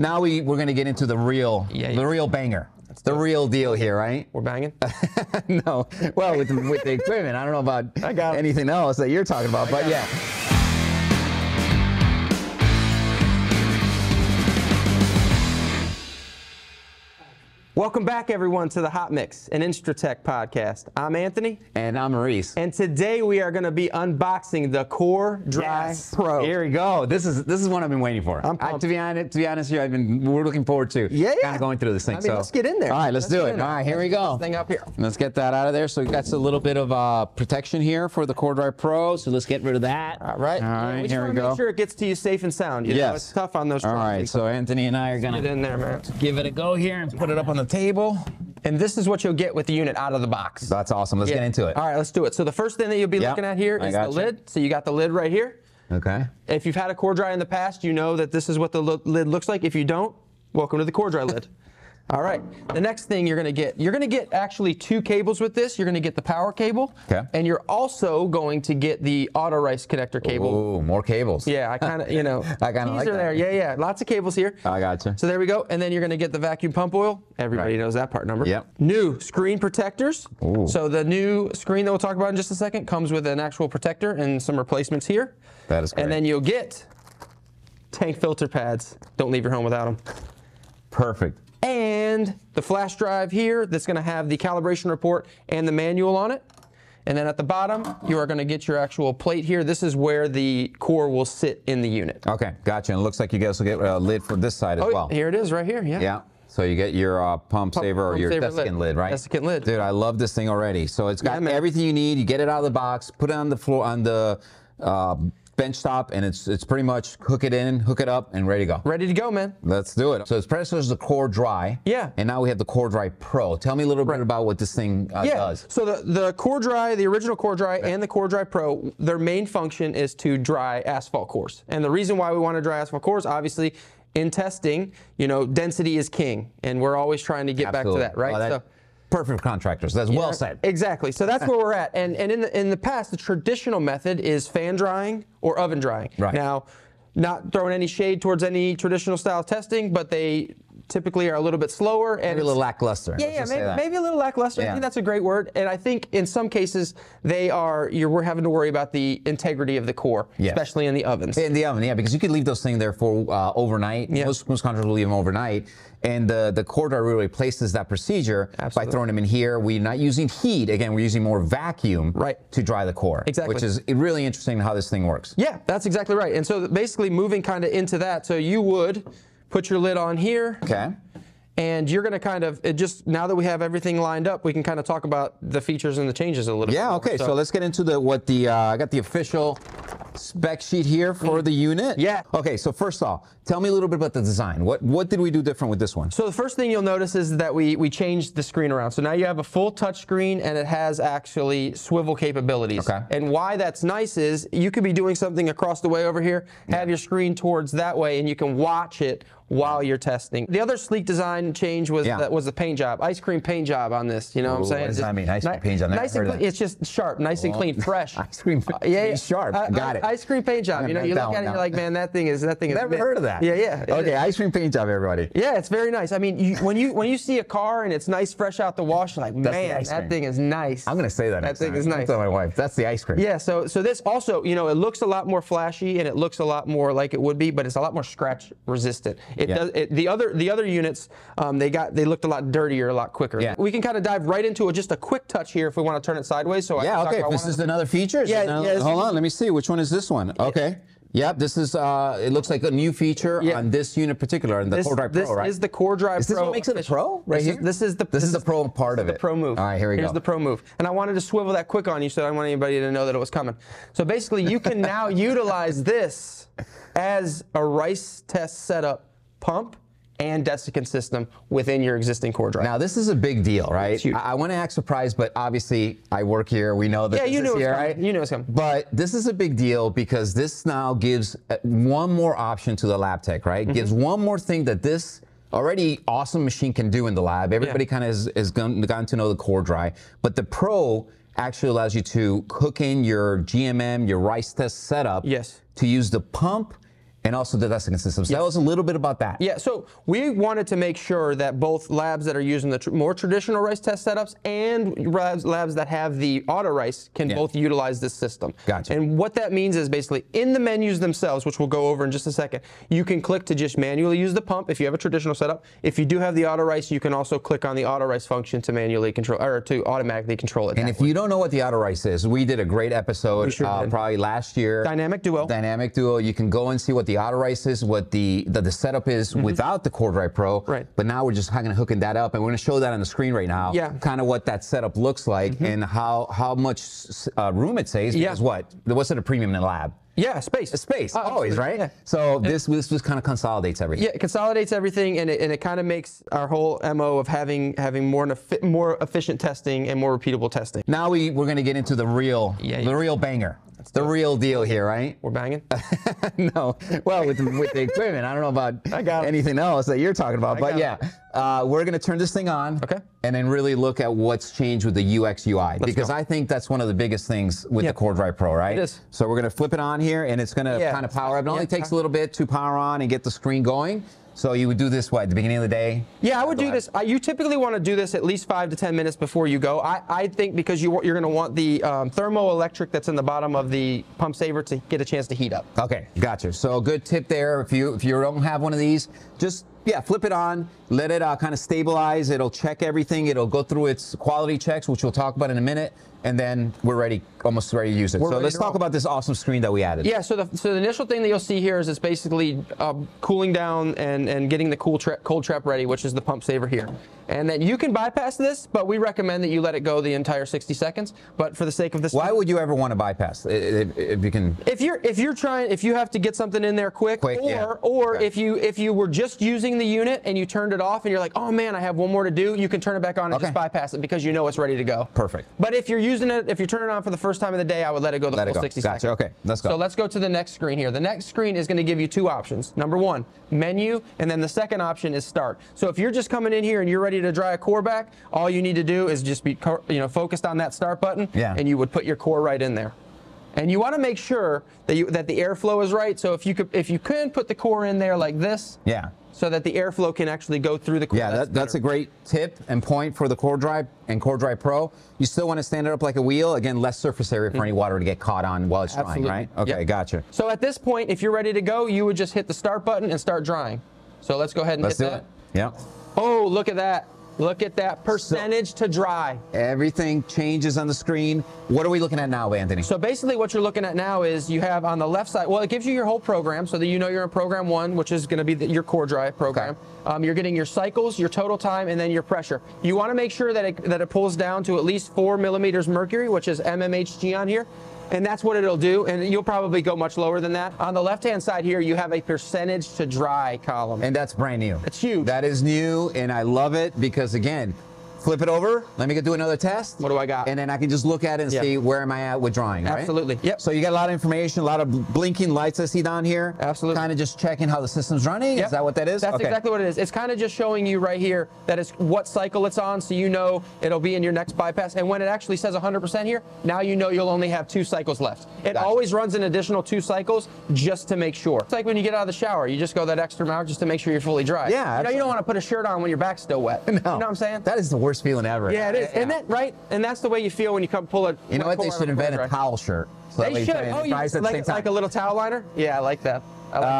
Now we're going to get into the real, real banger. That's the real deal here, right? We're banging? No. Well, with the equipment. I don't know about anything else that you're talking about, but yeah. Welcome back, everyone, to The Hot Mix, an InstroTek podcast. I'm Anthony. And I'm Maurice. And today we are going to be unboxing the CoreDryPRO. Here we go. This is one I've been waiting for. I'm pumped. To be honest here, we're looking forward to kind of going through this thing. I mean, let's get in there. All right, let's do it. All right, here we go. This thing up here. Let's get that out of there. So we've got a little bit of protection here for the CoreDryPRO, so let's get rid of that. All right. All right, here we go. Make sure it gets to you safe and sound. You know, it's tough on those. All right, so Anthony and I are going to give it a go here and put it up on the table. And this is what you'll get with the unit out of the box. That's awesome. Let's get into it. All right, let's do it. So the first thing that you'll be looking at here is the lid. So you got the lid right here. Okay. If you've had a CoreDry in the past, you know that this is what the lid looks like. If you don't, welcome to the CoreDry lid. All right. The next thing you're going to get actually two cables with this. You're going to get the power cable, and you're also going to get the auto-rice connector cable. Ooh, more cables. Yeah, I kind of, you know, I kind of like that. There. Yeah, yeah, lots of cables here. I gotcha. So there we go. And then you're going to get the vacuum pump oil. Everybody knows that part number. Yep. New screen protectors. Ooh. So the new screen that we'll talk about in just a second comes with an actual protector and some replacements here. That is great. And then you'll get tank filter pads. Don't leave your home without them. Perfect. And the flash drive here that's going to have the calibration report and the manual on it. And then at the bottom, you are going to get your actual plate here. This is where the core will sit in the unit. Okay, gotcha. And it looks like you guys will get a lid for this side as well. Here it is right here, yeah. So you get your pump saver or your desiccant lid, right? Desiccant lid. Dude, I love this thing already. So it's got everything you need. You get it out of the box, put it on the floor, on the bench top, and it's pretty much hook it in, hook it up, and ready to go. Ready to go, man. Let's do it. So its predecessor is the CoreDry. Yeah. And now we have the CoreDryPRO. Tell me a little bit about what this thing does. So the CoreDry, the original CoreDry and the CoreDryPRO, their main function is to dry asphalt cores. And the reason why we want to dry asphalt cores, obviously, in testing, you know, density is king, and we're always trying to get back to that, right? Perfect contractors. That's well said. Exactly. So that's where we're at. And in the past, the traditional method is fan drying or oven drying. Right. Now, not throwing any shade towards any traditional style testing, but they typically are a little bit slower and maybe a little lackluster. Yeah, maybe a little lackluster. I think that's a great word. And I think in some cases they are. We're having to worry about the integrity of the core, especially in the ovens. In the oven, because you could leave those things there for overnight. Most contractors will leave them overnight. And the CoreDry really replaces that procedure by throwing them in here. We're not using heat. Again, we're using more vacuum to dry the core. Exactly. Which is really interesting how this thing works. Yeah, that's exactly right. And so basically moving kind of into that, so you would put your lid on here. Okay. And you're going to kind of, now that we have everything lined up, we can kind of talk about the features and the changes a little bit. Yeah, okay. So let's get into I got the official spec sheet here for the unit. Yeah. Okay, so first off, tell me a little bit about the design. What did we do different with this one? So the first thing you'll notice is that we changed the screen around. So now you have a full touch screen, and it has actually swivel capabilities. Okay. And why that's nice is you could be doing something across the way over here, have your screen towards that way, and you can watch it while you're testing. The other sleek design change was the paint job, ice cream paint job on this. You know what I'm saying? What does that mean? Ice cream paint job. Nice and clean. It's just sharp, nice and clean, fresh. Ice cream. Sharp. Got it. Ice cream paint job. You know, you look at it, you're like, man, that thing is. Never heard of that. Yeah. Okay, ice cream paint job, everybody. Yeah, it's very nice. I mean, when you see a car and it's nice, fresh out the wash, you're like, man, that thing is nice. I'm gonna say that. That thing is nice. Tell my wife. That's the ice cream. Yeah. So this also, you know, it looks a lot more flashy and it looks a lot more like it would be, but it's a lot more scratch resistant. The other units, they looked a lot dirtier, a lot quicker. Yeah. We can kind of dive right into it, just a quick touch here if we want to turn it sideways. So this is another feature. Hold on, let me see. Which one is this one? Okay. Yep, this is, it looks like a new feature on this unit in particular, and the CoreDry Pro, right? This is the CoreDry Pro. Is this what makes it a Pro right here? This is the Pro part of it. The Pro move. All right, here we go. Here's the Pro move. And I wanted to swivel that quick on you so I don't want anybody to know that it was coming. So basically, you can now utilize this as a rice test setup pump and desiccant system within your existing CoreDry. Now this is a big deal, right? I want to act surprised, but obviously I work here. We know that you know it's coming. But this is a big deal because this now gives one more option to the lab tech, right? Gives one more thing that this already awesome machine can do in the lab. Everybody kind of has gotten to know the CoreDry, but the Pro actually allows you to cook in your GMM, your rice test setup to use the pump and also the testing system. So tell us a little bit about that. Yeah, so we wanted to make sure that both labs that are using the more traditional rice test setups and labs that have the auto rice can both utilize this system. Gotcha. And what that means is basically in the menus themselves, which we'll go over in just a second, you can click to just manually use the pump if you have a traditional setup. If you do have the auto rice, you can also click on the auto rice function to manually control or to automatically control it. And if you don't know what the auto rice is, we did a great episode probably last year. Dynamic Duo. Dynamic Duo. You can go and see what the auto rice is, what the setup is without the CoreDryPRO. Right. But now we're just kind of hooking that up, and we're going to show that on the screen right now. Yeah. Kind of what that setup looks like and how much room it saves. Yeah. Because what? What's it a premium in the lab? Yeah, space. Space, always, right? Yeah. So this kind of consolidates everything. Yeah, it consolidates everything, and it kind of makes our whole MO of having more efficient testing and more repeatable testing. Now we're going to get into the real real banger. That's the real deal here, right? We're banging? No. Well, with the equipment, I don't know about anything else that you're talking about, but yeah. We're going to turn this thing on and then really look at what's changed with the UX/UI because I think that's one of the biggest things with the CoreDryPRO, right? It is. So we're going to flip it on here and it's going to kind of power up. It only takes a little bit to power on and get the screen going. So you would do this, what, at the beginning of the day? Yeah, I would do this. You typically want to do this at least 5 to 10 minutes before you go. I think because you're going to want the thermoelectric that's in the bottom of the pump saver to get a chance to heat up. Okay, gotcha. So good tip there. If you don't have one of these, just flip it on, let it kind of stabilize. It'll check everything. It'll go through its quality checks, which we'll talk about in a minute. And then we're ready, almost ready to use it. So let's talk about this awesome screen that we added. Yeah, so the initial thing that you'll see here is it's basically cooling down and getting the cold trap ready, which is the pump saver here. And then you can bypass this, but we recommend that you let it go the entire 60 seconds. But for the sake of this, why would you ever want to bypass it if you can? If you have to get something in there quick or if you were just using the unit and you turned it off and you're like, oh man, I have one more to do, you can turn it back on and just bypass it because you know it's ready to go. Perfect. But if you're using it, if you turn it on for the first time of the day, I would let it go the full 60 seconds. Gotcha. Okay, let's go. So let's go to the next screen here. The next screen is going to give you two options. Number one, menu, and then the second option is start. So if you're just coming in here and you're ready to dry a core back, all you need to do is just be focused on that start button, and you would put your core right in there. And you want to make sure that the airflow is right. So if you can put the core in there like this, so that the airflow can actually go through the core. Yeah, that's a great tip and point for the CoreDry and CoreDryPRO. You still want to stand it up like a wheel. Again, less surface area for any water to get caught on while it's drying, right? Okay, gotcha. So at this point, if you're ready to go, you would just hit the start button and start drying. So let's go ahead and hit that. Yeah. Oh, look at that. Look at that percentage to dry. Everything changes on the screen. What are we looking at now, Anthony? So basically what you're looking at now is you have on the left side, well, it gives you your whole program so that you know you're in program one, which is gonna be your CoreDry program. Okay. You're getting your cycles, your total time, and then your pressure. You wanna make sure that it pulls down to at least 4 mmHg, which is MMHG on here. And that's what it'll do, and you'll probably go much lower than that. On the left-hand side here, you have a percentage to dry column. And that's brand new. It's huge. That is new, and I love it because, again, flip it over, let me do another test. What do I got? And then I can just look at it and see where am I at with drawing, right? Absolutely, yep. So you got a lot of information, a lot of blinking lights I see down here. Absolutely. Kind of just checking how the system's running, is that what that is? That's exactly what it is. It's kind of just showing you right here that it's what cycle it's on, so you know it'll be in your next bypass. And when it actually says 100% here, now you know you'll only have 2 cycles left. It always runs an additional 2 cycles just to make sure. It's like when you get out of the shower, you just go that extra mile just to make sure you're fully dry. Yeah, you don't want to put a shirt on when your back's still wet. No. You know what I'm saying? That is the worst feeling ever. Yeah, it is, and that and that's the way you feel when you come pull it. You know what? They should invent a towel shirt. So they should. Oh, you like a little towel liner? Yeah, I like that.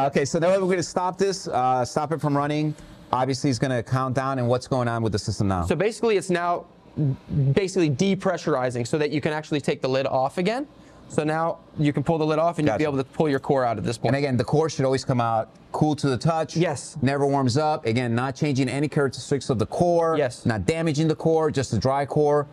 Okay, so now we're going to stop this. Stop it from running. Obviously, it's going to count down. And what's going on with the system now? So basically, it's now depressurizing so that you can actually take the lid off again. So now you can pull the lid off and you'll be able to pull your core out at this point. And again, the core should always come out cool to the touch. Yes. Never warms up. Again, not changing any characteristics of the core. Yes. Not damaging the core, just a dry core.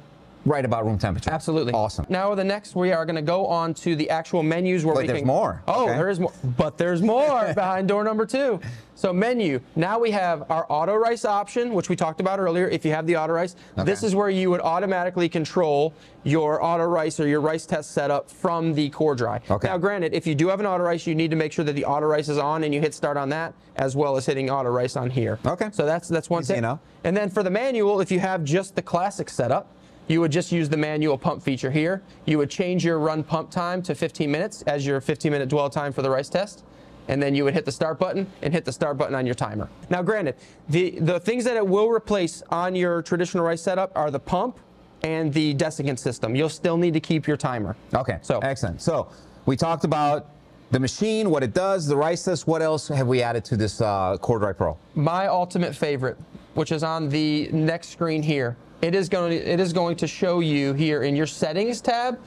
Right about room temperature. Absolutely. Awesome. Now the next we are going to go on to the actual menus where we can. But there's more. Oh, there is more. But there's more behind door number 2. So menu. Now we have our auto rice option, which we talked about earlier. If you have the auto rice, this is where you would automatically control your auto rice or your rice test setup from the CoreDry. Okay. Now granted, if you do have an auto rice, you need to make sure that the auto rice is on and you hit start on that as well as hitting auto rice on here. Okay. So that's one thing. And then for the manual, if you have just the classic setup, you would just use the manual pump feature here. You would change your run pump time to 15 minutes as your 15-minute dwell time for the rice test. and then you would hit the start button and hit the start button on your timer. Now granted, the things that it will replace on your traditional rice setup are the pump and the desiccant system. You'll still need to keep your timer. Okay, so excellent. So we talked about the machine, what it does, the rice test. What else have we added to this CoreDryPRO? My ultimate favorite, which is on the next screen here. It is going to show you here in your settings tab.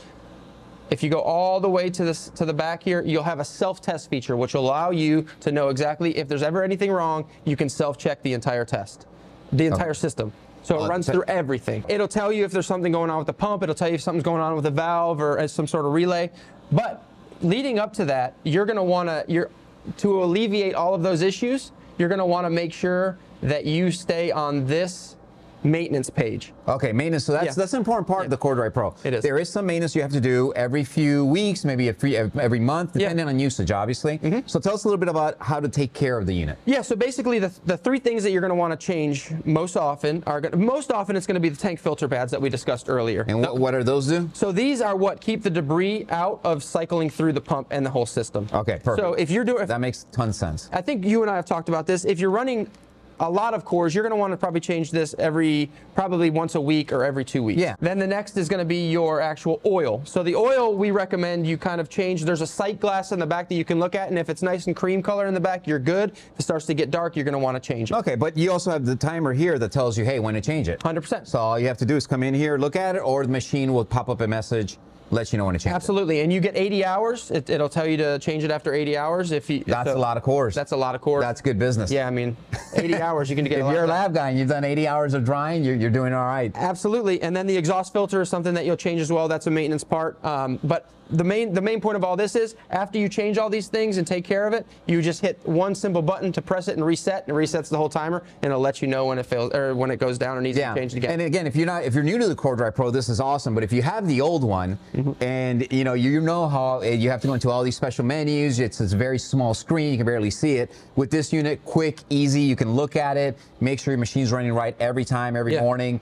If you go all the way to the back here, you'll have a self-test feature, which will allow you to know exactly if there's ever anything wrong. You can self-check the entire test, the entire system. So it runs through everything. It'll tell you if there's something going on with the pump. It'll tell you if something's going on with the valve or some sort of relay. But leading up to that, you're going to want to, to alleviate all of those issues, you're going to want to make sure that you stay on this maintenance page. Okay, maintenance. So that's an important part of the CoreDryPRO. It is. There is some maintenance you have to do every few weeks, maybe every month, depending on usage, obviously. So tell us a little bit about how to take care of the unit. Yeah, so basically the three things that you're going to want to change most often are, it's going to be the tank filter pads that we discussed earlier. And what are those do? So these are what keep the debris out of cycling through the pump and the whole system. Okay, perfect. So if you're doing, that makes a ton of sense. I think you and I have talked about this. If you're running a lot of cores, you're going to want to probably change this probably once a week or every 2 weeks. Yeah. Then the next is going to be your actual oil. So the oil, we recommend you kind of change. There's a sight glass in the back that you can look at, and if it's nice and cream color in the back, you're good. If it starts to get dark, you're going to want to change it. Okay, but you also have the timer here that tells you, hey, when to change it. 100%. So all you have to do is come in here, look at it, or the machine will pop up a message, let you know when to change it. And you get 80 hours. It'll tell you to change it after 80 hours. That's a lot of cores. That's a lot of cores. That's good business. Yeah, I mean, 80 hours, you can get a lot. If you're a lab guy and you've done 80 hours of drying, you're doing all right. Absolutely. And then the exhaust filter is something that you'll change as well. That's a maintenance part. But the main point of all this is, after you change all these things and take care of it, you just hit one simple button to press it and reset, and it resets the whole timer, and it'll let you know when it fails or when it goes down or needs to change it again. And again, if you're new to the CoreDryPRO, this is awesome. But if you have the old one, and you know how you have to go into all these special menus, it's a very small screen, you can barely see it. With this unit, quick, easy, you can look at it, make sure your machine's running right every time, every morning.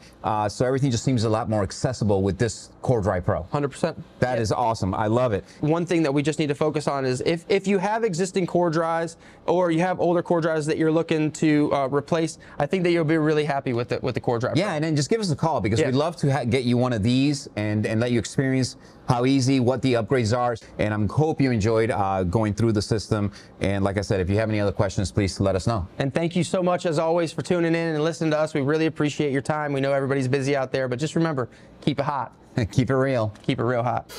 So everything just seems a lot more accessible with this CoreDryPRO. 100%. That is awesome. I love it. One thing that we just need to focus on is if you have existing core drives or you have older core drives that you're looking to replace, I think that you'll be really happy with the CoreDryPRO. Yeah, and then just give us a call, because we'd love to get you one of these and let you experience how easy, what the upgrades are. And I hope you enjoyed going through the system. And like I said, if you have any other questions, please let us know. And thank you so much, as always, for tuning in and listening to us. We really appreciate your time. We know everybody's busy out there, but just remember, keep it hot. Keep it real. Keep it real hot.